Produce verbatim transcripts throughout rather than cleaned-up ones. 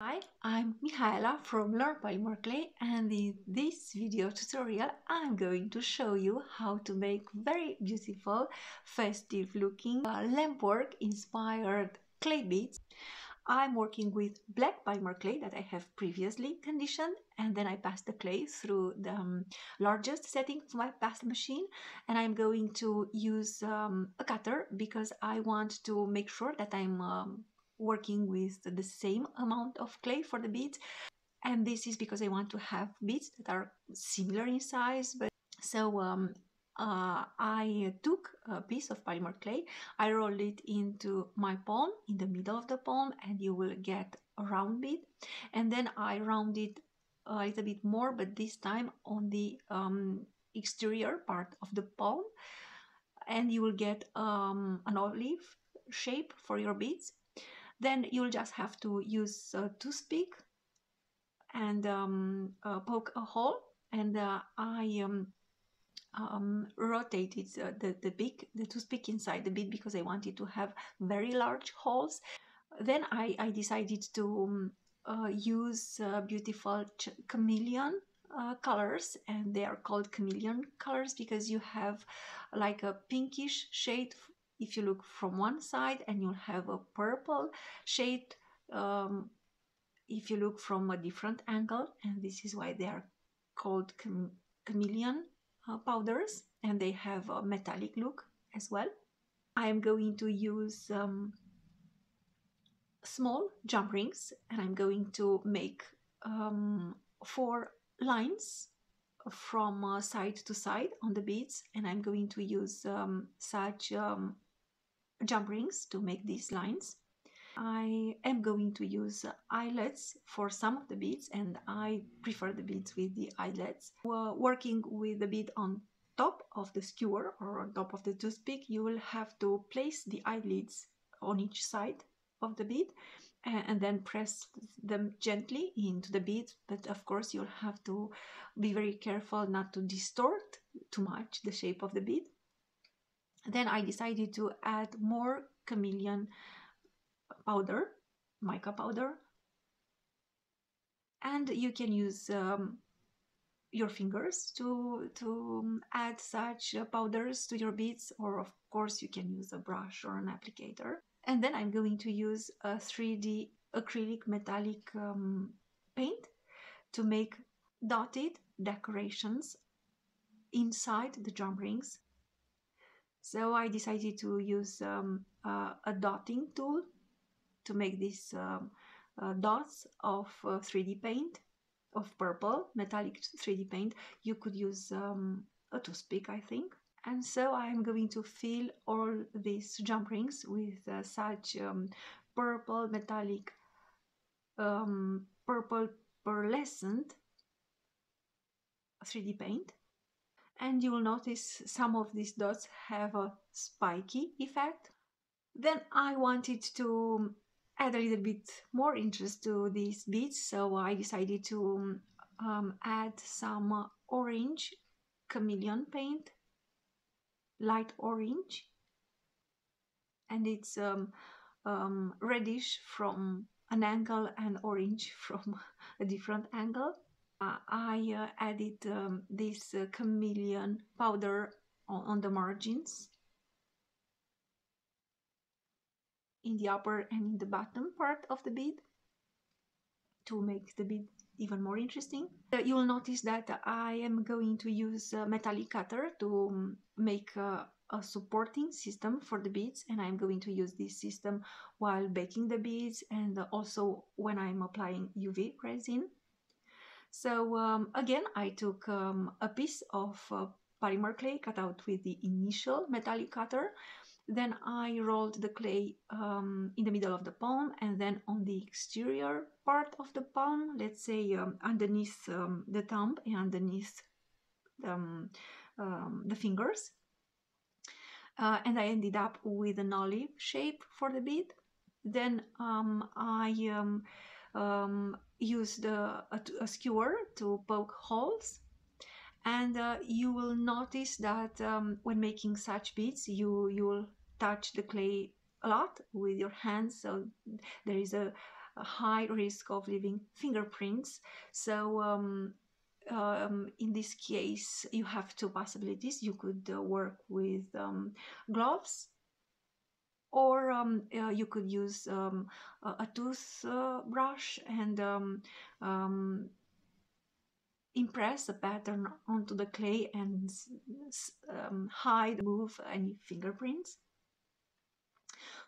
Hi, I'm Mihaela from Learn Polymer Clay, and in this video tutorial I'm going to show you how to make very beautiful, festive looking uh, lampwork inspired clay beads. I'm working with black polymer clay that I have previously conditioned, and then I pass the clay through the um, largest setting to my pasta machine, and I'm going to use um, a cutter because I want to make sure that I'm um, working with the same amount of clay for the beads. And this is because I want to have beads that are similar in size. But so um, uh, I took a piece of polymer clay, I rolled it into my palm, in the middle of the palm, and you will get a round bead. And then I rounded a little bit more, but this time on the um, exterior part of the palm, and you will get um, an olive shape for your beads. Then you'll just have to use a toothpick and um, uh, poke a hole, and uh, I um, um, rotated uh, the, the, beak, the toothpick inside the bead because I wanted to have very large holes. Then I, I decided to um, uh, use uh, beautiful ch chameleon uh, colors, and they are called chameleon colors because you have like a pinkish shade if you look from one side, and you'll have a purple shade um, if you look from a different angle, and this is why they are called chame chameleon uh, powders, and they have a metallic look as well. I am going to use um, small jump rings, and I'm going to make um, four lines from uh, side to side on the beads, and I'm going to use um, such um, jump rings to make these lines. I am going to use eyelets for some of the beads, and I prefer the beads with the eyelets. We're working with the bead on top of the skewer or on top of the toothpick, you will have to place the eyelids on each side of the bead and then press them gently into the bead, but of course you'll have to be very careful not to distort too much the shape of the bead. Then I decided to add more chameleon powder, mica powder, and you can use um, your fingers to, to add such powders to your beads, or of course you can use a brush or an applicator. And then I'm going to use a three D acrylic metallic um, paint to make dotted decorations inside the drum rings. So I decided to use um, uh, a dotting tool to make these um, uh, dots of uh, three D paint, of purple metallic three D paint. You could use um, a toothpick, I think. And so I'm going to fill all these jump rings with uh, such um, purple metallic, um, purple pearlescent three D paint. And you will notice some of these dots have a spiky effect. Then I wanted to add a little bit more interest to these beads, so I decided to um, add some uh, orange chameleon paint, light orange, and it's um, um, reddish from an angle and orange from a different angle. Uh, I uh, added um, this uh, chameleon powder on, on the margins, in the upper and in the bottom part of the bead, to make the bead even more interesting. You will notice that I am going to use a metallic cutter to make a, a supporting system for the beads, and I'm going to use this system while baking the beads and also when I'm applying U V resin. So um, again, I took um, a piece of uh, polymer clay cut out with the initial metallic cutter. Then I rolled the clay um, in the middle of the palm, and then on the exterior part of the palm, let's say um, underneath um, the thumb and underneath um, um, the fingers. Uh, and I ended up with an olive shape for the bead. Then um, I um, um, used a, a, a skewer to poke holes. And uh, you will notice that um, when making such beads, you you'll touch the clay a lot with your hands, so there is a a high risk of leaving fingerprints. So um, um, in this case, you have two possibilities. You could uh, work with um, gloves, or um, uh, you could use um, a, a toothbrush uh, and um, um, impress a pattern onto the clay and um, hide, remove any fingerprints.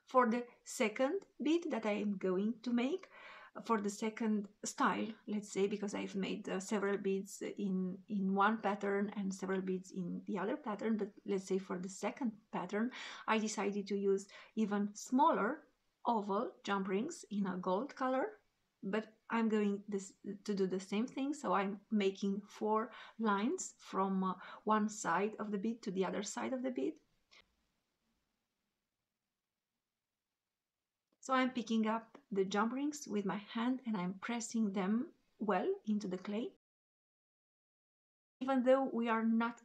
For the second bead that I am going to make, for the second style, let's say, because I've made uh, several beads in, in one pattern and several beads in the other pattern, but let's say for the second pattern, I decided to use even smaller oval jump rings in a gold color, but I'm going this, to do the same thing, so I'm making four lines from uh, one side of the bead to the other side of the bead. So I'm picking up the jump rings with my hand and I'm pressing them well into the clay. Even though we are not,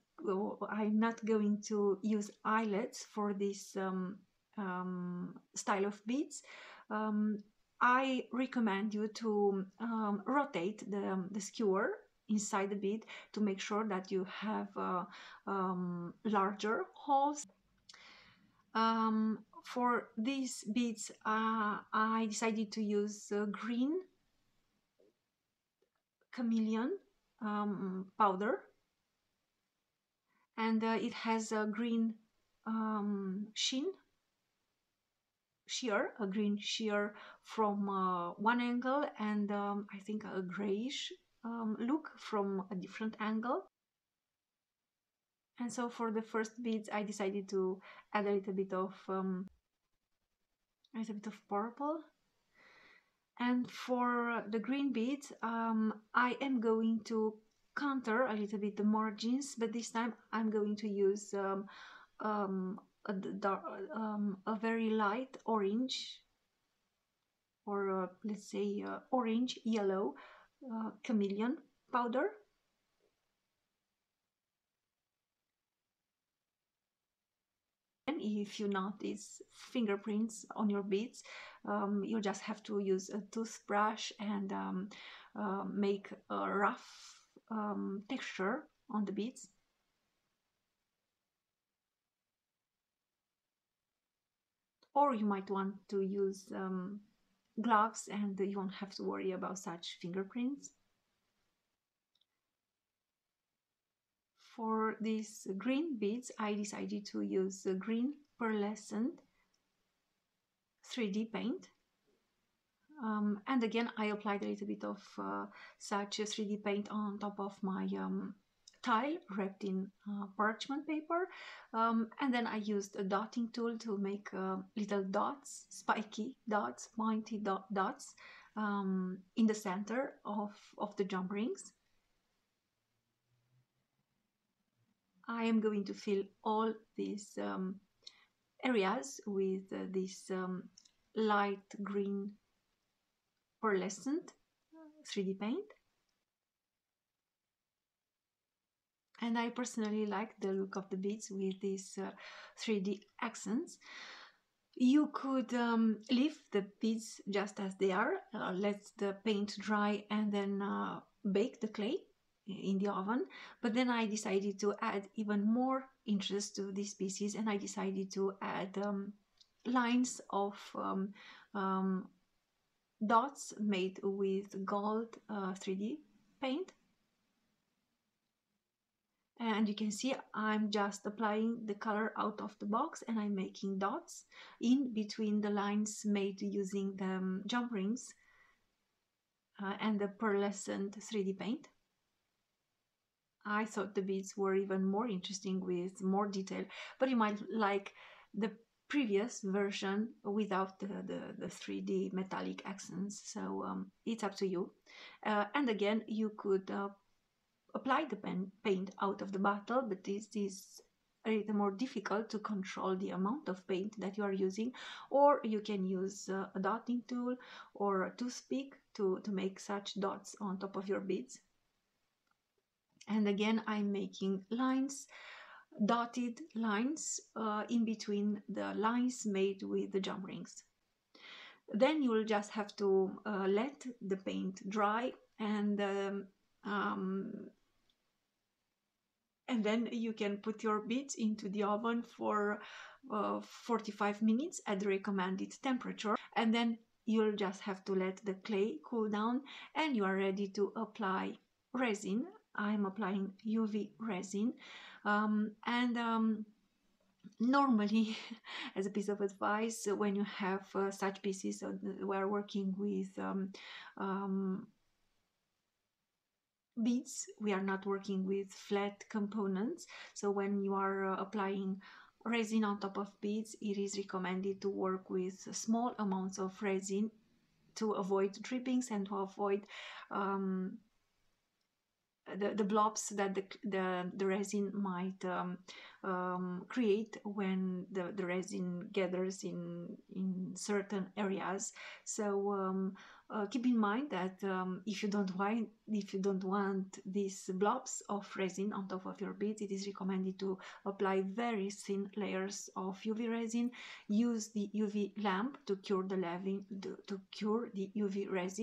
I'm not going to use eyelets for this um, um, style of beads, um, I recommend you to um, rotate the, the skewer inside the bead to make sure that you have uh, um, larger holes. Um, For these beads, uh, I decided to use uh, green chameleon um, powder, and uh, it has a green um, sheen, sheer, a green sheer from uh, one angle, and um, I think a grayish um, look from a different angle. And so for the first beads, I decided to add a little bit of um, a little bit of purple, and for the green beads, um, I am going to contour a little bit the margins, but this time I'm going to use um, um, a, dark, um, a very light orange, or uh, let's say uh, orange yellow uh, chameleon powder. If you notice fingerprints on your beads, um, you just have to use a toothbrush and um, uh, make a rough um, texture on the beads. Or you might want to use um, gloves and you won't have to worry about such fingerprints. For these green beads, I decided to use green pearlescent three D paint. Um, and again, I applied a little bit of uh, such three D paint on top of my um, tile wrapped in uh, parchment paper. Um, and then I used a dotting tool to make uh, little dots, spiky dots, pointy dot dots um, in the center of, of the jump rings. I am going to fill all these um, areas with uh, this um, light green pearlescent three D paint. And I personally like the look of the beads with these uh, three D accents. You could um, leave the beads just as they are, uh, let the paint dry and then uh, bake the clay in the oven, but then I decided to add even more inches to these pieces, and I decided to add um, lines of um, um, dots made with gold uh, three D paint. And you can see I'm just applying the color out of the box and I'm making dots in between the lines made using the um, jump rings uh, and the pearlescent three D paint. I thought the beads were even more interesting with more detail, but you might like the previous version without the, the, the three D metallic accents, so um, it's up to you. Uh, and again, you could uh, apply the pen, paint out of the bottle, but this is a little more difficult to control the amount of paint that you are using, or you can use uh, a dotting tool or a toothpick to, to make such dots on top of your beads. And again, I'm making lines, dotted lines, uh, in between the lines made with the jump rings. Then you'll just have to uh, let the paint dry, and um, um, and then you can put your beads into the oven for uh, forty-five minutes at the recommended temperature, and then you'll just have to let the clay cool down and you are ready to apply resin. I'm applying U V resin, um, and um, normally, as a piece of advice, when you have uh, such pieces, uh, we are working with um, um, beads, we are not working with flat components. So when you are uh, applying resin on top of beads, it is recommended to work with small amounts of resin to avoid drippings and to avoid um, the, the blobs that the, the, the resin might um, um, create when the, the resin gathers in, in certain areas. So um, uh, keep in mind that um, if you don't want, if you don't want these blobs of resin on top of your beads, it is recommended to apply very thin layers of U V resin. Use the U V lamp to cure the, leaven, to, to cure the U V resin.